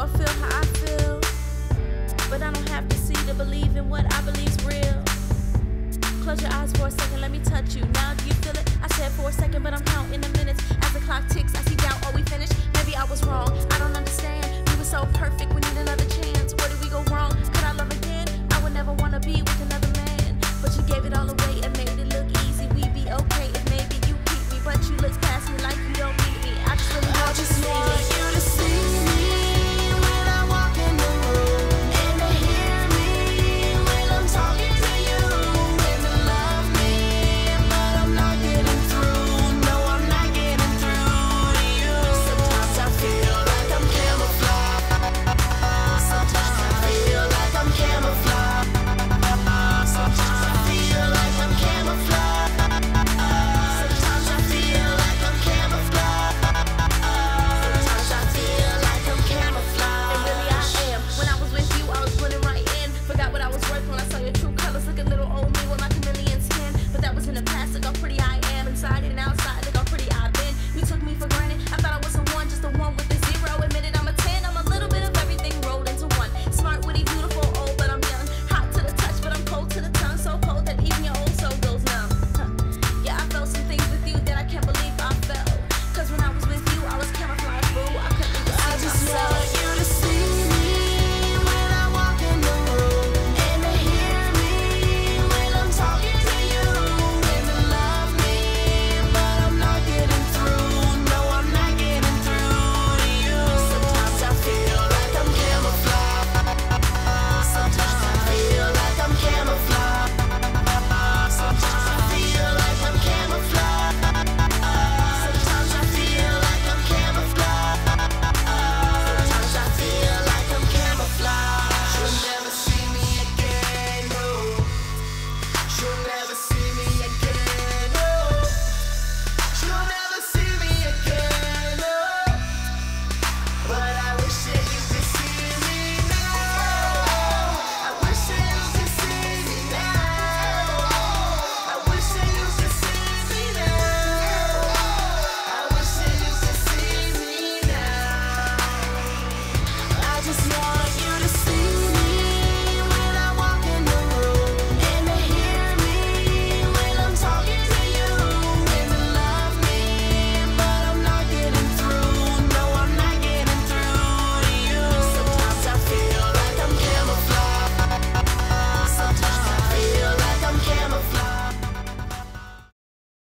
or feel how I feel, but I don't have to see to believe in what I believe's real. Close your eyes for a second, let me touch you. Now do you feel it? I said for a second, but I'm counting the minutes. As the clock ticks, I see doubt. Are we finished? Maybe I was wrong.